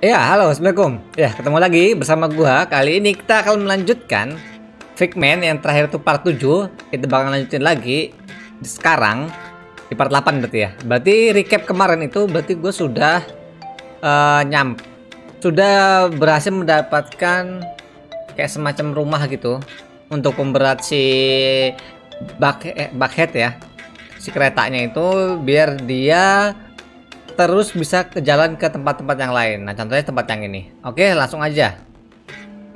Ya, halo, assalamualaikum. Ya, ketemu lagi bersama gua. Kali ini kita akan melanjutkan Figment yang terakhir itu part 7. Kita bakal lanjutin lagi sekarang di part 8 berarti ya. Berarti recap kemarin itu berarti gua sudah sudah berhasil mendapatkan kayak semacam rumah gitu untuk pemberat si buckhead ya. Si keretanya itu biar dia terus bisa ke jalan ke tempat-tempat yang lain. Nah, contohnya tempat yang ini. Oke, langsung aja.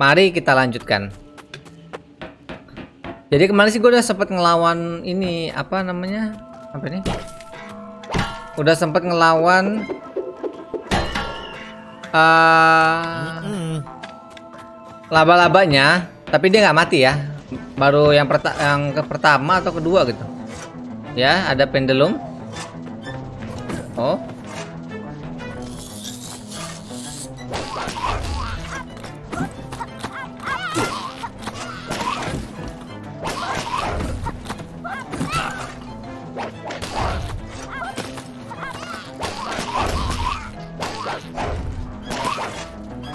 Mari kita lanjutkan. Jadi kemarin sih gue udah sempat ngelawan ini, apa namanya? Apa ini? Udah sempat ngelawan laba-labanya, tapi dia nggak mati ya. Baru yang pertama atau kedua gitu. Ya, ada pendulum. Oh.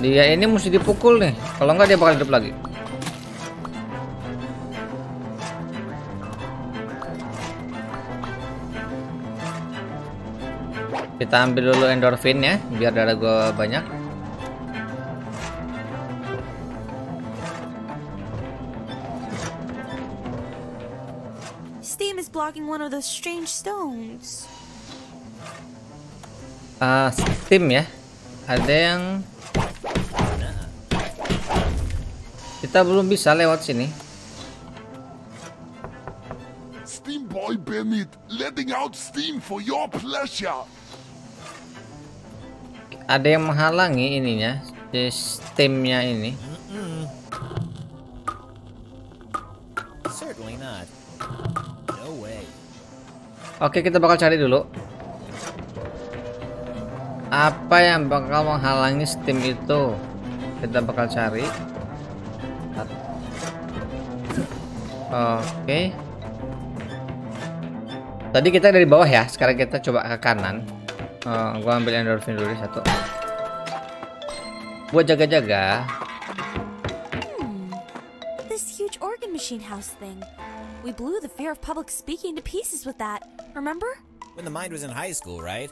Dia ini mesti dipukul nih. Kalau enggak dia bakal hidup lagi. Kita ambil dulu endorphin ya, biar darah gua banyak. Steam is blocking one of those strange stones. Steam ya. Ada yang kita belum bisa lewat sini. Steam boy Bennett, letting out steam for your pleasure. Ada yang menghalangi ininya, sistemnya ini. Oke, kita bakal cari dulu apa yang bakal menghalangi steam itu. Kita bakal cari. Oke. Tadi kita dari bawah ya, sekarang kita coba ke kanan. Gua ambil endorphin dulu satu. Buat jaga-jaga. This huge organ machine house thing. We blew the fear of public speaking to pieces with that. Remember? When the mind was in high school, right?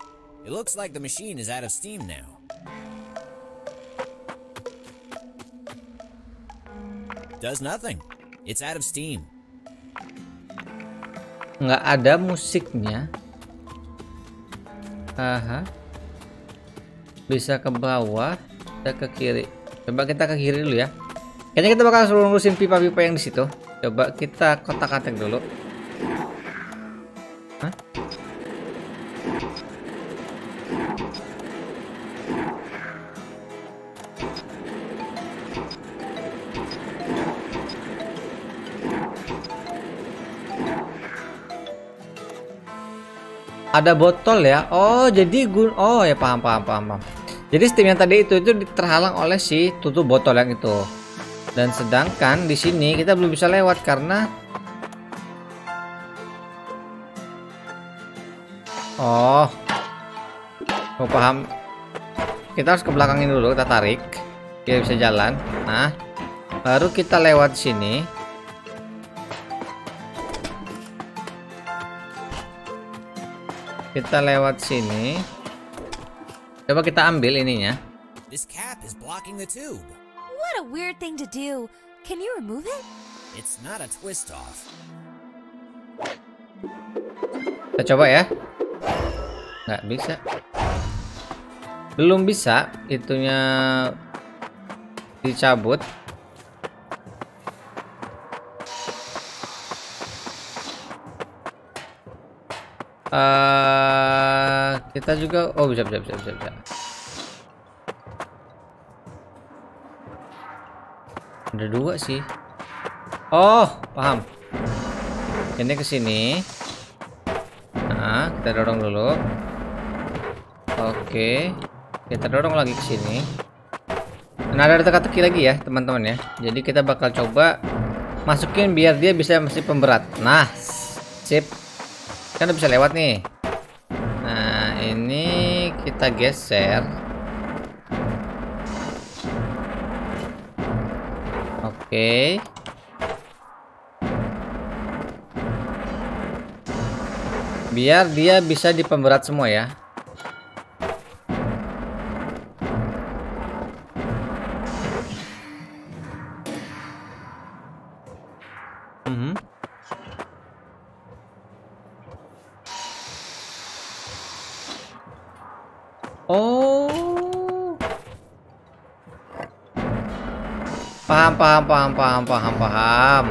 It looks like the machine is out of steam now. Does nothing. It's out of steam. Nggak ada musiknya. Aha. Bisa ke bawah, bisa ke kiri. Coba kita ke kiri dulu ya. Kayaknya kita bakal suruh ngurusin pipa-pipa yang di situ. Coba kita kotak-katik dulu. Hah? Ada botol ya. Oh, jadi oh ya, paham. Jadi steam yang tadi itu terhalang oleh si tutup botol yang itu. Dan sedangkan di sini kita belum bisa lewat karena oh. Mau paham. Kita harus ke belakangin dulu, kita tarik. Biar bisa jalan. Nah, baru kita lewat sini. Kita lewat sini. Coba kita ambil ininya. This cap is blocking the tube. What a weird thing to do. Can you remove it? It's not a twist off. Kita coba ya. Nggak bisa. Belum bisa itunya dicabut. Kita juga oh bisa. Ada dua sih. Oh, paham. Ini ke sini. Nah, kita dorong dulu. Oke. Kita dorong lagi ke sini. Nah, ada teka-teki lagi ya, teman-teman ya. Jadi kita bakal coba masukin biar dia bisa masih pemberat. Nah, sip. Kan udah bisa lewat nih. Nah, ini kita geser. Oke. Biar dia bisa dipemberat semua ya. Paham.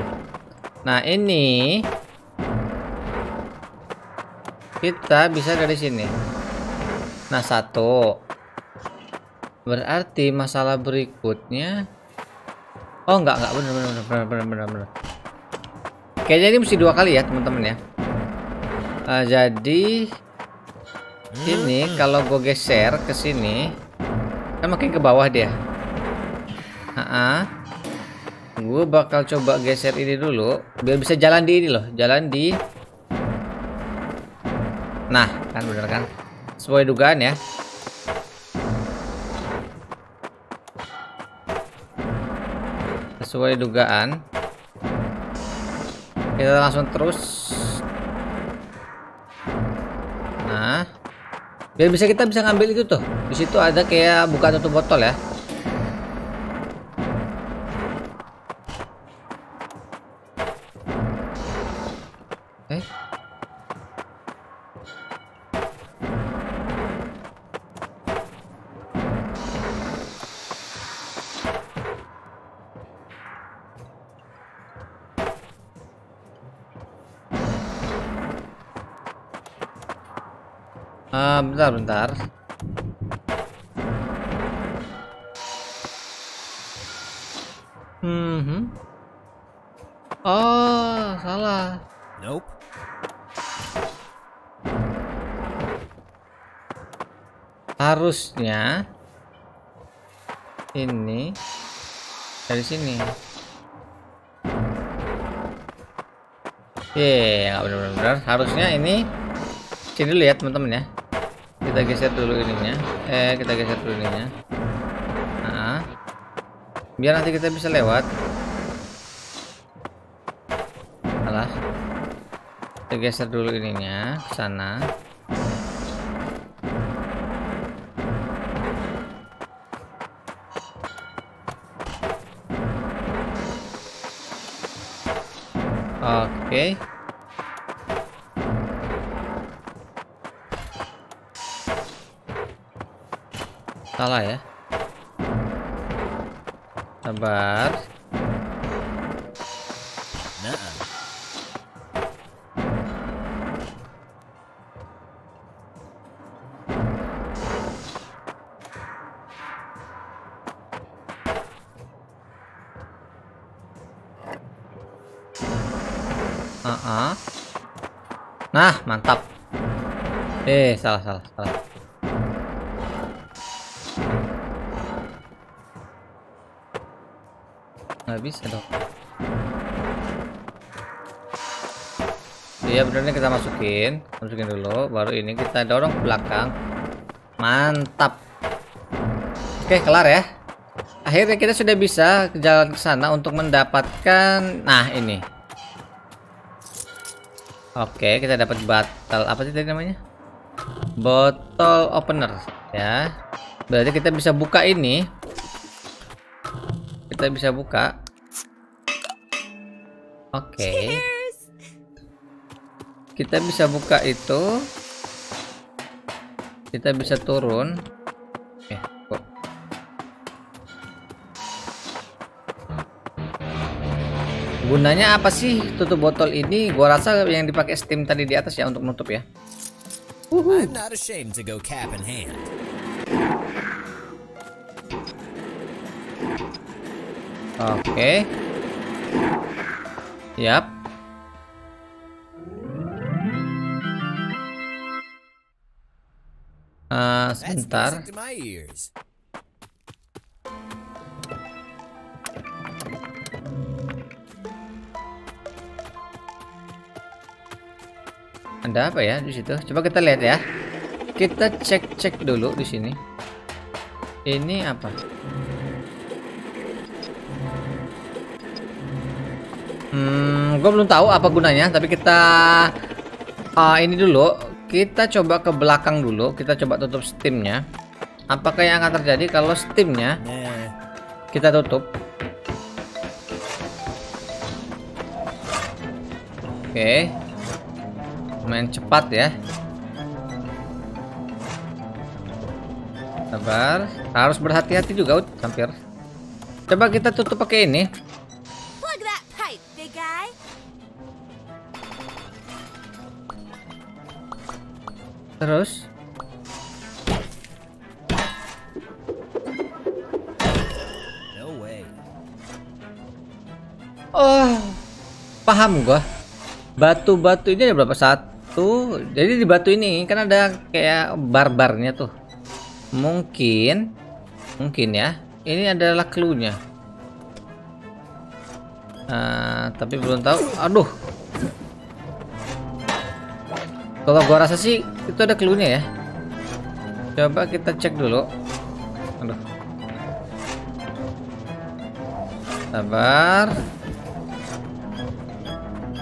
Nah, ini kita bisa dari sini. Nah, satu. Berarti masalah berikutnya. Oh, enggak bener. Kayaknya ini mesti dua kali ya, teman-teman ya. Jadi ini kalau gue geser ke sini, kan makin ke bawah dia. Gue bakal coba geser ini dulu biar bisa jalan di ini loh, jalan di. Nah, kan bener kan? Sesuai dugaan ya. Sesuai dugaan. Kita langsung terus. Nah, biar bisa kita bisa ngambil itu tuh. Di situ ada kayak buka tutup botol ya. Bentar. Oh, salah. Nope. Harusnya ini dari sini. Nggak benar-benar. Harusnya ini sini dulu ya, teman-teman ya. Kita geser dulu ininya, nah, biar nanti kita bisa lewat. Alah, kita geser dulu ininya ke sana. Oke. Salah ya, sabar. Nah, mantap. Salah. Nggak bisa dong. Iya, benernya kita masukin dulu, baru ini kita dorong ke belakang. Mantap. Oke, kelar ya. Akhirnya kita sudah bisa jalan ke sana untuk mendapatkan, nah ini. Oke, kita dapat bottle, apa sih tadi namanya? Bottle opener ya. Berarti kita bisa buka ini. Kita bisa buka. Oke. Kita bisa buka itu. Kita bisa turun. Kok. Gunanya apa sih tutup botol ini? Gua rasa yang dipakai Steam tadi di atas ya untuk nutup ya. I'm not ashamed to go cap in hand. Oke. Yap. Sebentar. Ada apa ya di situ? Coba kita lihat ya. Kita cek dulu di sini. Ini apa? Gue belum tahu apa gunanya, tapi kita ini dulu. Kita coba ke belakang dulu. Kita coba tutup steamnya. Apakah yang akan terjadi kalau steamnya kita tutup? Oke, main cepat ya. Sabar, harus berhati-hati juga. Hampir. Coba kita tutup pakai ini. Terus no way. Oh, paham gua. Batu-batu ini ada berapa? Satu. Jadi di batu ini kan ada kayak bar-barnya tuh. Mungkin ya, ini adalah cluenya. Tapi belum tahu. Aduh, kalau gua rasa sih itu ada cluenya ya. Coba kita cek dulu. Aduh, sabar.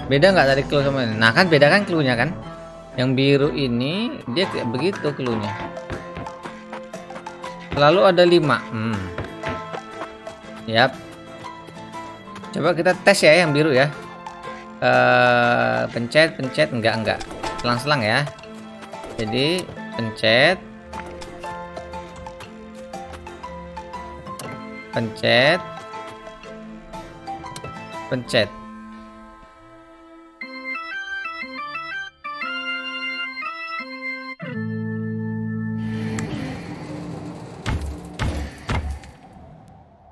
Beda nggak tadi clue sama ini? Nah kan beda kan cluenya kan. Yang biru ini dia kayak begitu cluenya. Lalu ada 5. Yap. Coba kita tes ya yang biru ya. Pencet enggak. Selang-selang ya, jadi pencet.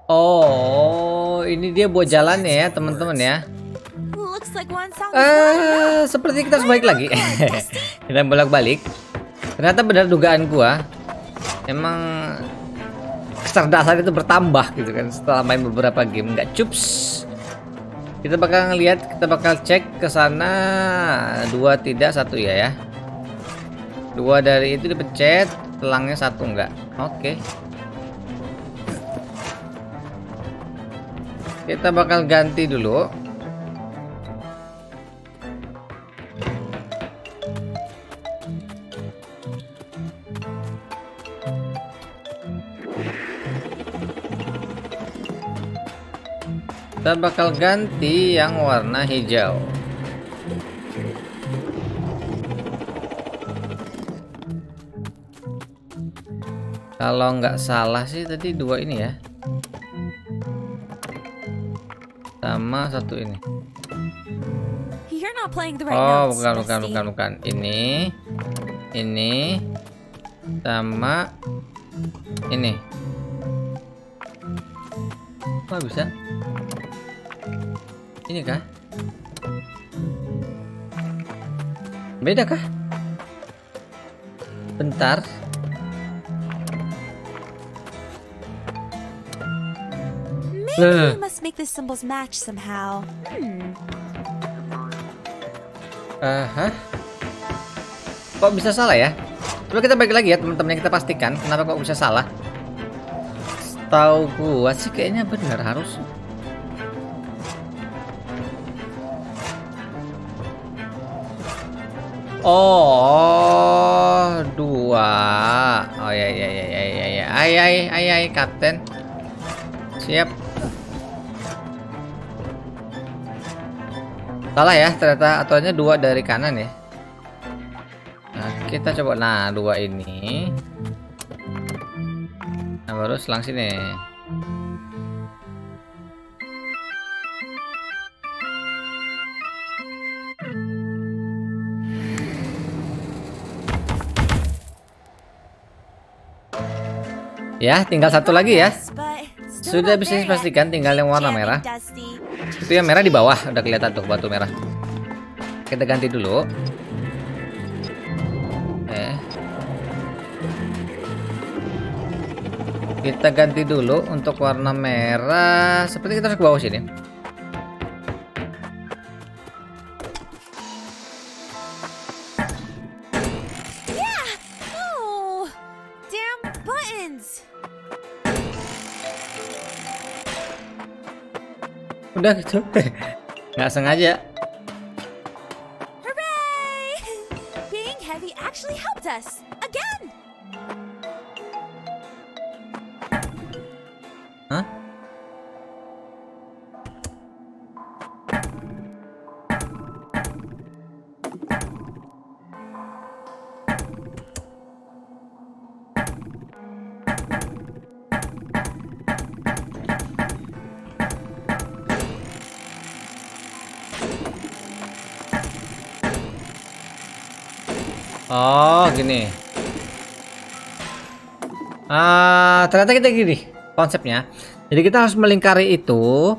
Oh, ini dia buat jalannya ya teman-teman ya. Seperti kita harus balik lagi. Kita bolak-balik. Ternyata benar dugaan gua. Emang kecerdasan itu bertambah gitu kan setelah main beberapa game. Nggak cups. Kita bakal ngelihat, kita bakal cek ke sana. 2 tidak, 1 ya. 2 dari itu dipencet, telangnya 1 enggak. Oke. Kita bakal ganti dulu. Kita bakal ganti yang warna hijau. Kalau nggak salah sih tadi 2 ini ya, sama 1 ini. Oh bukan. Ini sama ini. Apa bisa? Ini kah? Beda kah? Bentar. Kok bisa salah ya? Coba kita balik lagi ya teman-teman, kita pastikan kenapa kok bisa salah. Tahu gua sih kayaknya benar harus. Oh, 2. Oh ya. Ay kapten. Siap. Salah ya ternyata, aturannya 2 dari kanan ya. Nah, kita coba 2 ini. Nah, baru selang sini. Ya, tinggal 1 lagi ya. Sudah bisa dipastikan tinggal yang warna merah. Itu yang merah di bawah, udah kelihatan tuh batu merah. Kita ganti dulu. Kita ganti dulu untuk warna merah. Seperti kita harus ke bawah sini. Udah gitu. Nggak sengaja. Hooray! Being heavy actually helped us again. Hah? Oh gini. Ternyata kita gini konsepnya. Jadi kita harus melingkari itu.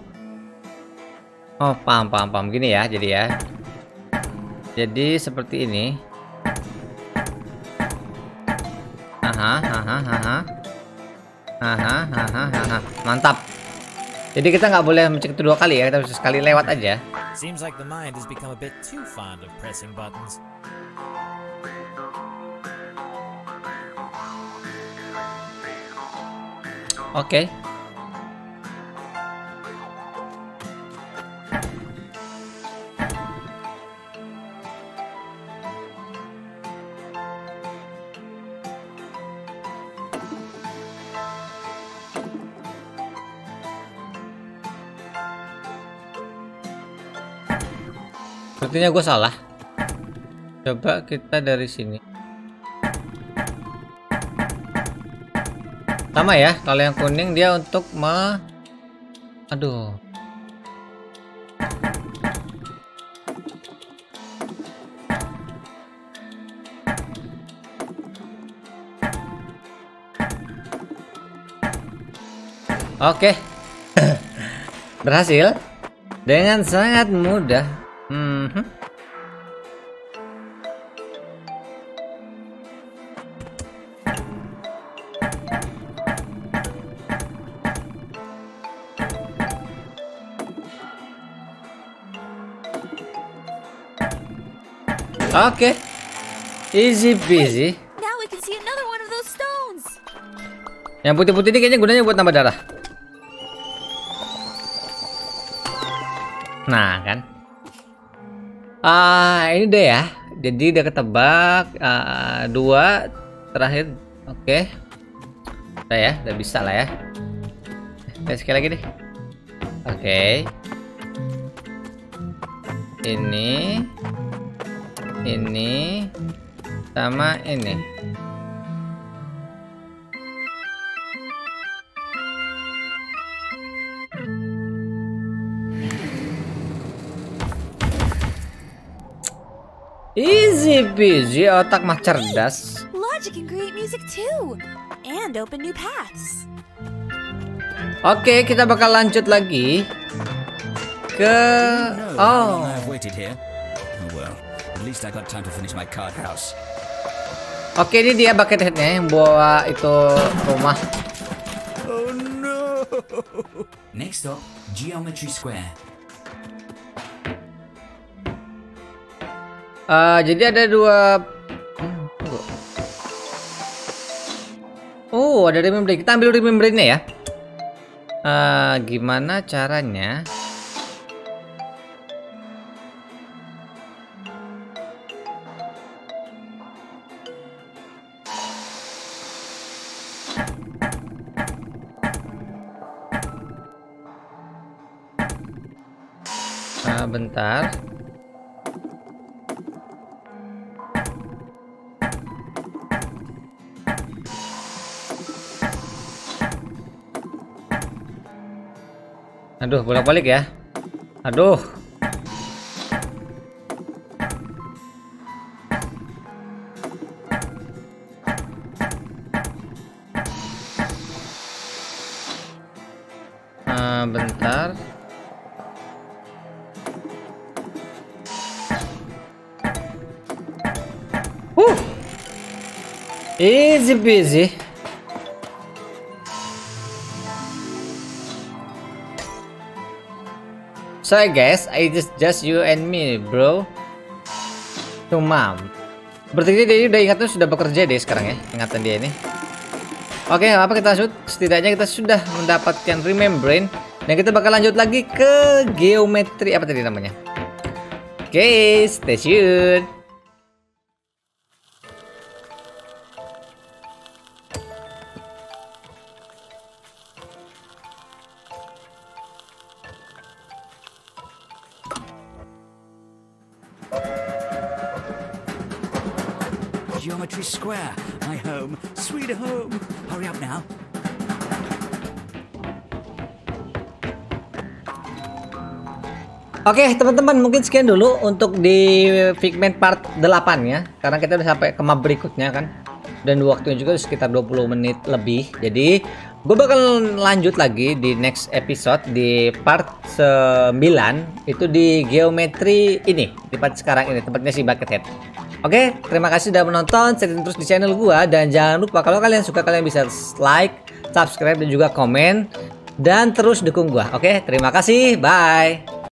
Oh paham gini ya. Jadi ya. Jadi seperti ini. Mantap. Jadi kita nggak boleh mencet itu dua kali ya. Kita bisa sekali lewat aja. Seems like the mind has become a bit too fond of pressing buttons. Oke. Sepertinya gue salah. Coba kita dari sini. Sama ya, kalau yang kuning dia untuk aduh. Oke. Berhasil. Dengan sangat mudah. Oke, easy peasy. Yang putih-putih ini kayaknya gunanya buat nambah darah. Nah kan, ini deh ya. Jadi udah ketebak dua terakhir. Oke, udah ya, udah bisa lah ya. Sekali lagi deh. Oke, ini sama ini. Easy peasy, otak mah cerdas. Oke, kita bakal lanjut lagi ke Oke, ini dia bucketheadnya yang bawa itu rumah. Oh no. Next up, geometry square. Jadi ada dua. Oh, ada remembrance. Kita ambil remembrance-nya ya. Gimana caranya? Bentar. Aduh, bolak-balik ya. Aduh. Bentar. Easy peasy. So guys, it is just you and me, bro. To mom. Berarti dia udah ingatnya sudah bekerja deh sekarang ya, ingatan dia ini. Oke, nggak apa-apa kita shoot. Setidaknya kita sudah mendapatkan remembrance Dan kita bakal lanjut lagi ke geometri apa tadi namanya. Oke, stay tuned. Geometry Square, my home, sweet home. Hurry up now. Oke, teman-teman, mungkin sekian dulu untuk di Figment part 8 ya. Karena kita udah sampai ke map berikutnya kan. Dan waktunya juga sekitar 20 menit lebih. Jadi, gue bakal lanjut lagi di next episode di part 9 itu di geometri ini, di part sekarang ini, tempatnya si Buckethead. Oke, terima kasih sudah menonton, stay tune terus di channel gua, dan jangan lupa kalau kalian suka kalian bisa like, subscribe dan juga komen, dan terus dukung gua. Oke, terima kasih, bye.